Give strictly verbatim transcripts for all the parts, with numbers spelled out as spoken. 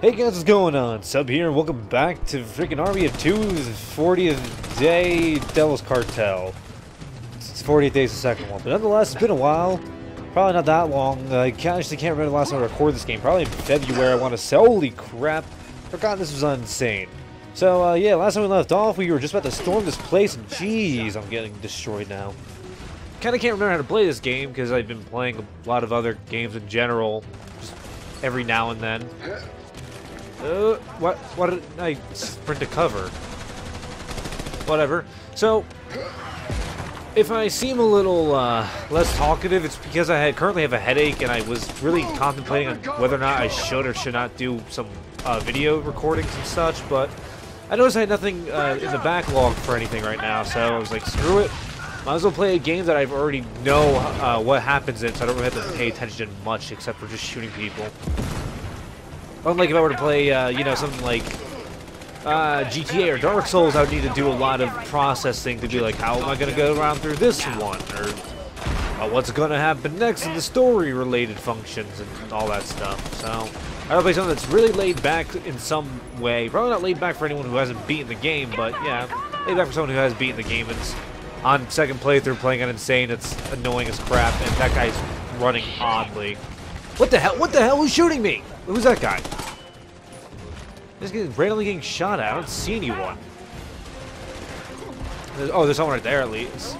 Hey guys, what's going on? Sub here, and welcome back to freaking Army of Two's fortieth day Devil's Cartel. It's forty-eight days the second one, but nonetheless, it's been a while. Probably not that long. I actually can't remember the last time I recorded this game. Probably in February, I want to say. Holy crap. Forgotten this was insane. So, uh, yeah, last time we left off, we were just about to storm this place, and jeez, I'm getting destroyed now. Kind of can't remember how to play this game, because I've been playing a lot of other games in general, just every now and then. Uh, what, what did I sprint to cover? Whatever. So, if I seem a little, uh, less talkative, it's because I had, currently have a headache and I was really contemplating on whether or not I should or should not do some, uh, video recordings and such, but I noticed I had nothing, uh, in the backlog for anything right now, so I was like, screw it. Might as well play a game that I already know, uh, what happens in, so I don't really have to pay attention to much except for just shooting people. Unlike if I were to play, uh, you know, something like uh, G T A or Dark Souls, I would need to do a lot of processing to be like, how am I going to go around through this one? Or uh, what's going to happen next in the story-related functions and all that stuff. So I would play something that's really laid back in some way. Probably not laid back for anyone who hasn't beaten the game, but yeah, laid back for someone who has beaten the game and is on second playthrough playing on Insane. It's annoying as crap, and that guy's running oddly. What the hell? What the hell? Who's shooting me? Who's that guy? This guy's randomly getting shot at. I don't see anyone. There's, oh, there's someone right there at least.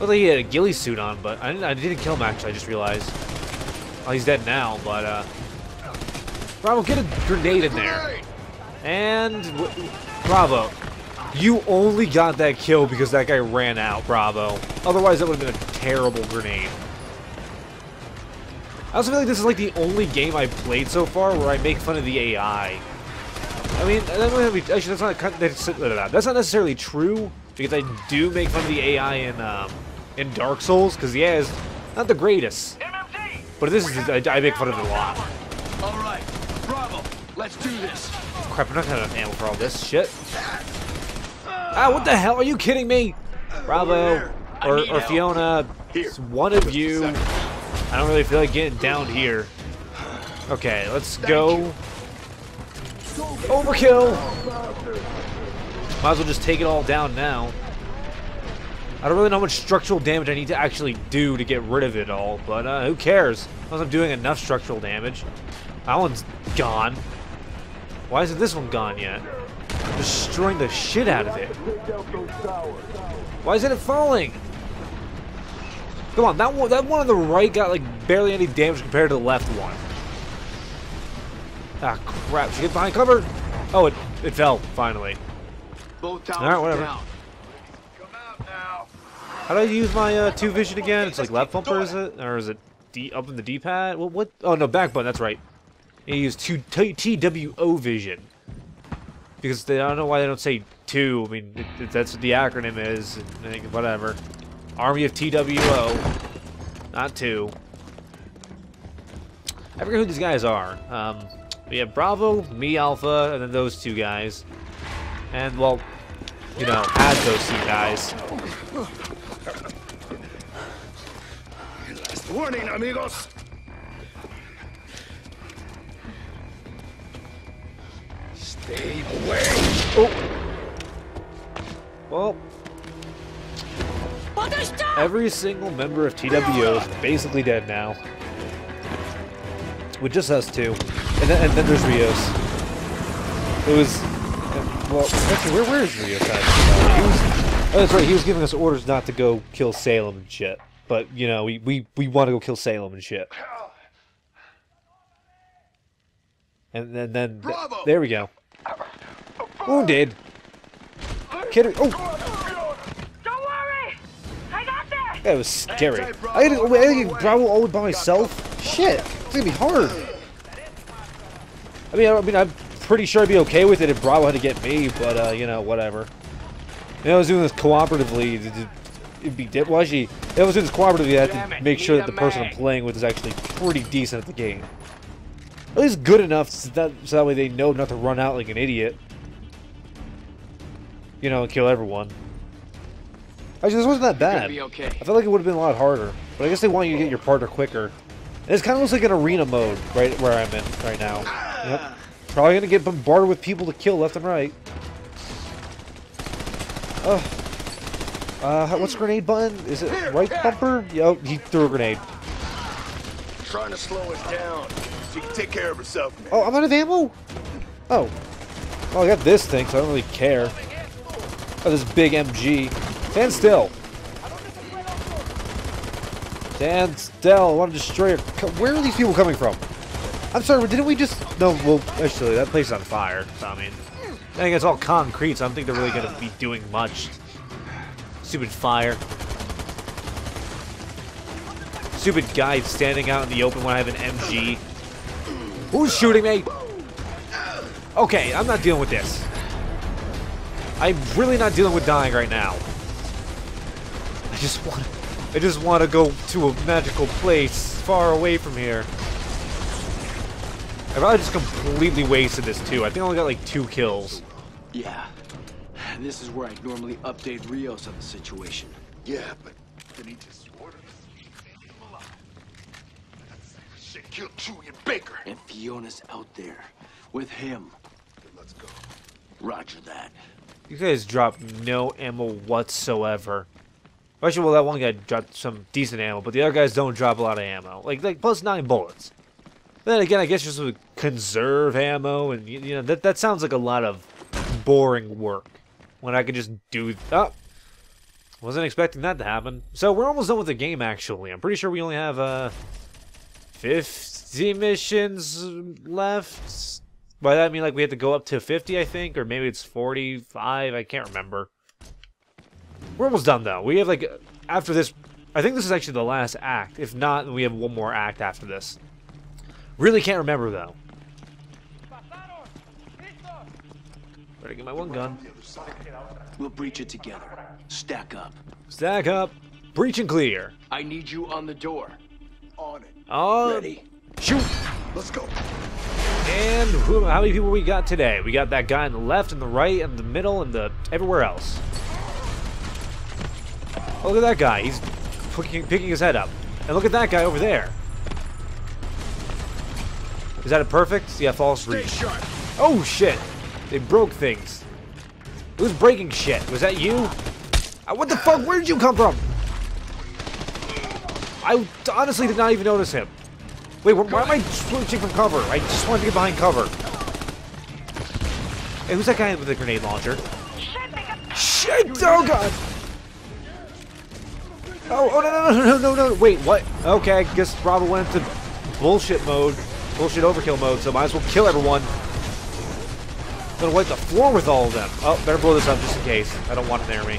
Looks like he had a ghillie suit on, but I didn't, I didn't kill him actually, I just realized. Oh, he's dead now, but uh... Bravo, get a grenade in there. And... Bravo. You only got that kill because that guy ran out, Bravo. Otherwise, that would have been a terrible grenade. I also feel like this is like the only game I've played so far where I make fun of the A I. I mean, actually, that's not that's not necessarily true because I do make fun of the A I in um, in Dark Souls because the A I is not the greatest. But this is I, I make fun of it a lot. All right, Bravo, let's do this. Crap, I'm not gonna have ammo for all this shit. Ah, what the hell? Are you kidding me? Bravo or, or Fiona, it's one of you. I don't really feel like getting down here. Okay, let's go. Overkill! Might as well just take it all down now. I don't really know how much structural damage I need to actually do to get rid of it all, but uh, who cares? Unless I'm doing enough structural damage. That one's gone. Why isn't this one gone yet? I'm destroying the shit out of it. Why isn't it falling? Come on, that one, that one on the right got like barely any damage compared to the left one. Ah, crap! Should I get behind cover? Oh, it it fell finally. All right, whatever. Down. How do I use my uh, two vision again? It's like left bumper, is it, or is it D up in the D-pad? What? What? Oh no, back button. That's right. You use two T W O vision because they, I don't know why they don't say two. I mean, it, it, that's what the acronym is. And whatever. Army of T W O, not two. I forget who these guys are. Um, we have Bravo, me, Alpha, and then those two guys. And, well, you know, add those two guys. Last warning, amigos! Stay away! Oh! Well... Every single member of T W O is basically dead now. With just us two. And then, and then there's Rios. It was... Well, actually, where, where is Rios actually? Uh, he was, oh, that's right, he was giving us orders not to go kill Salem and shit. But, you know, we, we, we want to go kill Salem and shit. And, and then... Th there we go. Wounded! Kidding. Oh! That was scary. I had to get Bravo all by myself? Shit, it's gonna be hard. I mean, I, I mean, I'm pretty sure I'd be okay with it if Bravo had to get me, but, uh, you know, whatever. You know, I was doing this cooperatively, it'd be dip. Well, actually, if I was doing this cooperatively, I had to make sure that the person I'm playing with is actually pretty decent at the game. At least good enough so that, so that way they know not to run out like an idiot. You know, and kill everyone. Actually, this wasn't that bad. Okay. I felt like it would have been a lot harder, but I guess they want you to get your partner quicker. And it's kind of looks like an arena mode right where I'm in right now. Yep. Probably gonna get bombarded with people to kill left and right. Ugh. Uh, what's grenade button? Is it right bumper? Yo, he threw a grenade. Trying to slow us down. She can take care of herself. Man. Oh, I'm out of ammo. Oh. Well, I got this thing, so I don't really care. Oh, this big M G. Stand still. Stand still. I want to destroy your... Where are these people coming from? I'm sorry, didn't we just... No, well, actually, that place is on fire. So, I mean, I think it's all concrete, so I don't think they're really going to be doing much. Stupid fire. Stupid guy standing out in the open when I have an M G. Who's shooting me? Okay, I'm not dealing with this. I'm really not dealing with dying right now. I just want I just want to go to a magical place far away from here. I probably just completely wasted this too. I think I only got like two kills. Yeah. And this is where I'd normally update Rios on the situation. Yeah, but then he just ordered us to leave him alive. That's shit killed Chewie and Baker. And Fiona's out there with him. Then let's go. Roger that. You guys dropped no ammo whatsoever. Actually, well, that one guy dropped some decent ammo, but the other guys don't drop a lot of ammo. Like, like plus nine bullets. Then again, I guess just to conserve ammo, and you know that that sounds like a lot of boring work. When I could just do that. Oh, wasn't expecting that to happen. So we're almost done with the game. Actually, I'm pretty sure we only have uh, fifty missions left. By that I mean like we have to go up to fifty, I think, or maybe it's forty-five. I can't remember. We're almost done though. We have like after this, I think this is actually the last act. If not, then we have one more act after this. Really can't remember though. Better get my one gun. We'll breach it together. Stack up. Stack up. Breach and clear. I need you on the door. On it. On. Ready. Shoot. Let's go. And who, how many people we got today? We got that guy on the left and the right and the middle and the everywhere else. Oh, look at that guy. He's picking, picking his head up. And look at that guy over there. Is that a perfect? Yeah, false reach. Oh, shit. They broke things. Who's breaking shit? Was that you? Uh, what the fuck? Where did you come from? I honestly did not even notice him. Wait, wh why am I switching from cover? I just wanted to get behind cover. Hey, who's that guy with the grenade launcher? Shit! Oh god! Oh, oh no, no, no, no, no, no! Wait, what? Okay, I guess Bravo went into bullshit mode, bullshit overkill mode. So might as well kill everyone. Gonna wipe the floor with all of them. Oh, better blow this up just in case. I don't want it near me.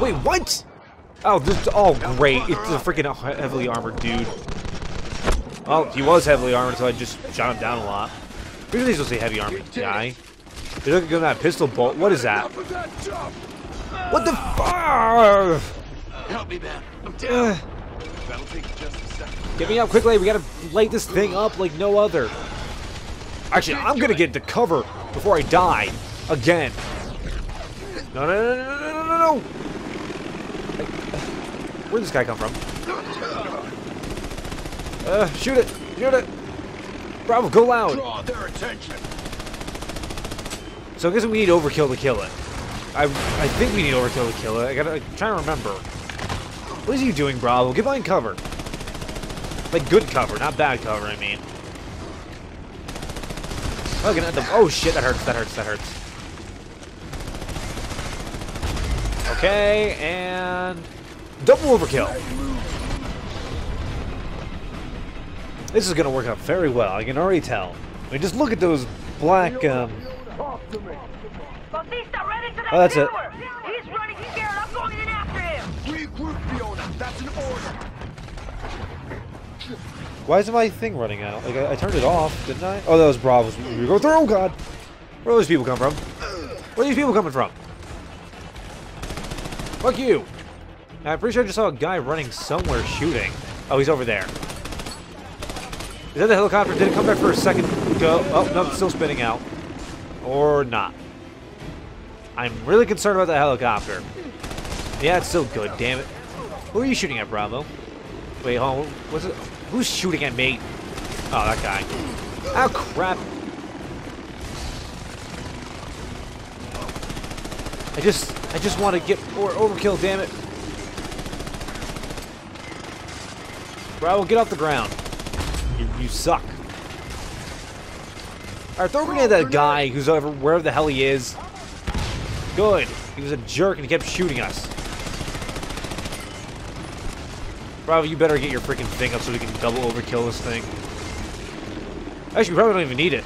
Wait, what? Oh, this is all great. It's a freaking heavily armored dude. Well, he was heavily armored, so I just shot him down a lot. Usually he's supposed to be heavy armored guy. They look at that pistol bolt. What is that? What the fuck? Help me, man. I'm down. That'll take just a second. Get me out quickly. We gotta light this thing up like no other. Actually, I'm gonna get to cover before I die again. No, no, no, no, no, no, no, no! Where'd this guy come from? Uh, shoot it, shoot it! Bravo, go loud. Draw their attention. So I guess we need overkill to kill it. I, I think we need overkill to kill it. I gotta try to remember. What is he doing, Bravo? Get behind cover. Like good cover, not bad cover. I mean. Oh, gonna end up, oh shit, that hurts, that hurts, that hurts. Okay, and double overkill. This is gonna work out very well, I can already tell. I mean, just look at those black, um... Oh, that's it. Why is my thing running out? Like, I, I turned it off, didn't I? Oh, that was Bravo's. We go through. Oh, God. Where do these people come from? Where are these people coming from? Fuck you. Now, I'm pretty sure I just saw a guy running somewhere shooting. Oh, he's over there. Is that the helicopter? Did it come back for a second? Go. Oh, no, it's still spinning out. Or not. I'm really concerned about the helicopter. Yeah, it's still good, damn it. Who are you shooting at, Bravo? Wait, hold on. What's it? Who's shooting at me? Oh, that guy. Oh, crap. I just, I just want to get more overkill, damn it. Bravo, get off the ground. You, you suck. Alright, throw a grenade at that guy who's over wherever the hell he is. Good. He was a jerk and he kept shooting us. Bravo, you better get your freaking thing up so we can double overkill this thing. Actually, we probably don't even need it.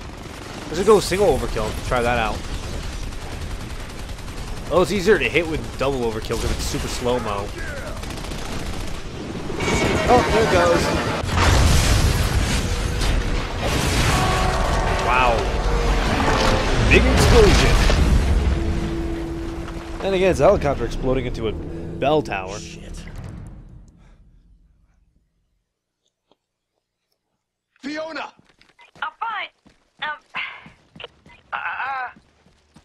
Let's just go single overkill and try that out. Oh, it's easier to hit with double overkill because it's super slow-mo. Oh, there it goes. Wow. Big explosion. And again, it's a helicopter exploding into a bell tower. Shit. Fiona! I'm fine. Um... Uh,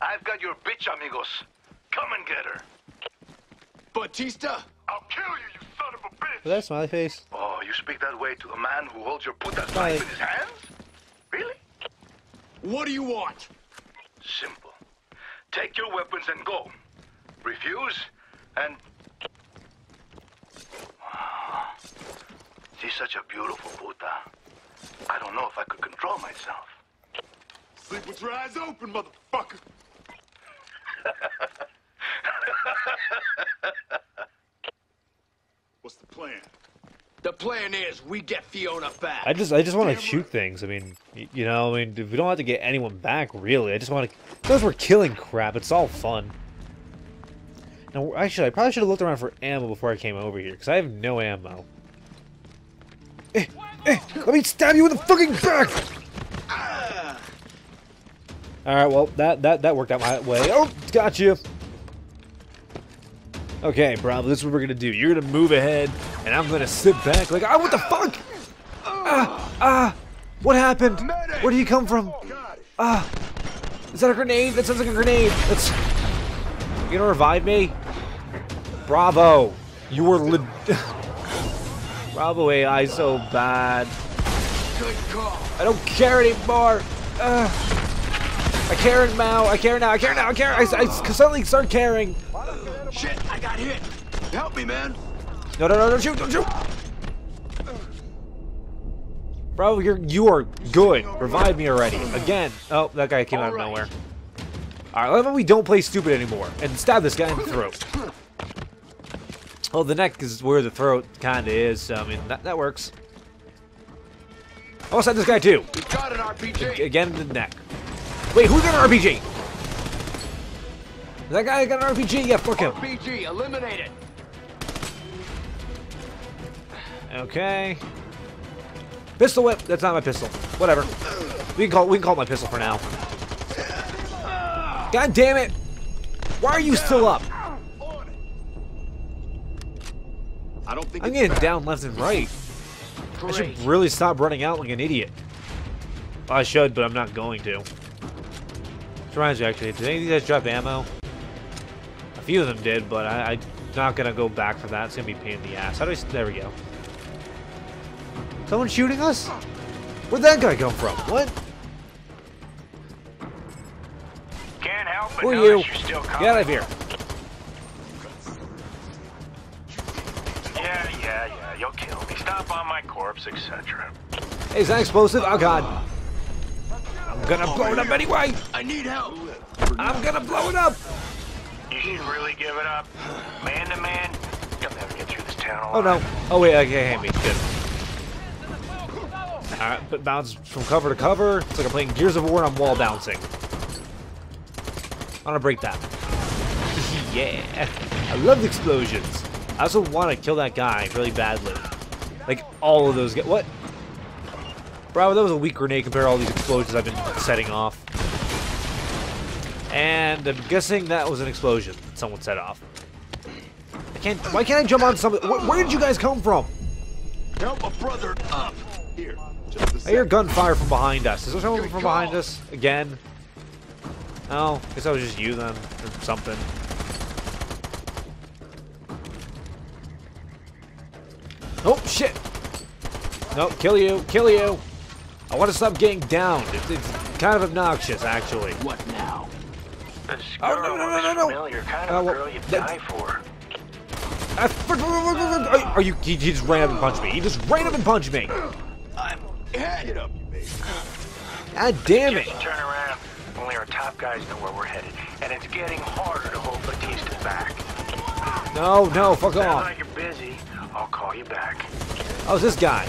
I've got your bitch, amigos. Come and get her. Batista! I'll kill you, you son of a bitch! That's my face. Oh, you speak that way to a man who holds your puta knife in his hands? Really? What do you want? Simple. Take your weapons and go. Refuse, and... Oh, she's such a beautiful puta. I don't know if I could control myself. Sleep with your eyes open, motherfucker! What's the plan? The plan is we get Fiona back. I just, I just want to shoot things. I mean, you know, I mean, we don't have to get anyone back, really. I just want to. Because we're killing crap, it's all fun. Now, actually, I probably should have looked around for ammo before I came over here, because I have no ammo. Eh, eh, let me stab you in the fucking back! All right, well, that that that worked out my way. Oh, got you. Okay, Bravo, this is what we're gonna do. You're gonna move ahead, and I'm gonna sit back like, ah, oh, what the fuck? Ah, ah, what happened? Where did he come from? Ah, is that a grenade? That sounds like a grenade. That's. You gonna revive me? Bravo, you were le. Bravo A I so bad. Good call. I don't care anymore. Ah. I care now, I care now, I care now, I care! I, I suddenly start caring! Shit, I got hit! Help me, man! No, no, no, don't shoot, don't shoot! Bro, you're, you are good. Revive me already. Again. Oh, that guy came out of nowhere. Alright, why don't we don't play stupid anymore? And stab this guy in the throat. Oh, the neck is where the throat kinda is, so I mean, that, that works. I'll stab this guy too! Again, the neck. Wait, who got an R P G? That guy got an R P G? Yeah, fuck him. R P G, eliminate it. Okay. Pistol whip. That's not my pistol. Whatever. We can call. We can call it my pistol for now. God damn it! Why are you still up? I don't think. I'm getting down left and right. I should really stop running out like an idiot. Well, I should, but I'm not going to. Reminds me, actually, did any of these guys drop ammo? A few of them did, but I, I'm not gonna go back for that. It's gonna be a pain in the ass. How do I? There we go. Someone shooting us? Where'd that guy come from? What? Can't help but who are you? Still get out of here! Yeah, yeah, yeah. You'll kill me. Stop on my corpse, et cetera. Hey, is that explosive? Oh God! I'm gonna blow it up anyway! I need help! I'm gonna blow it up! You should really give it up. Man to man, you'll never get through this town alive. Oh no. Oh wait, okay, hand me. Good. Alright, but bounce from cover to cover. It's like I'm playing Gears of War and I'm wall bouncing. I'm gonna break that. Yeah. I love explosions. I also wanna kill that guy really badly. Like all of those guys. What? Bravo, that was a weak grenade compared to all these explosions I've been setting off. And I'm guessing that was an explosion that someone set off. I can't. Why can't I jump on something? Where, where did you guys come from? Help a brother up here. Just I hear gunfire from behind us. Is there someone from behind us again? Oh, I guess that was just you then, or something. Oh shit! Nope, kill you, kill you. I want to stop getting downed. It's, it's kind of obnoxious, actually. What now? Oh, no, no, no, no, no. Kind of uh, well, girl you die for. I, are you? He, he just ran up and punched me. He just ran up and punched me. I'm headed up, you baby. God damn it! Just turn around. Only our top guys know where we're headed, and it's getting harder to hold Batista back. No, no, fuck off. Sounds like you're busy. I'll call you back. How's this guy?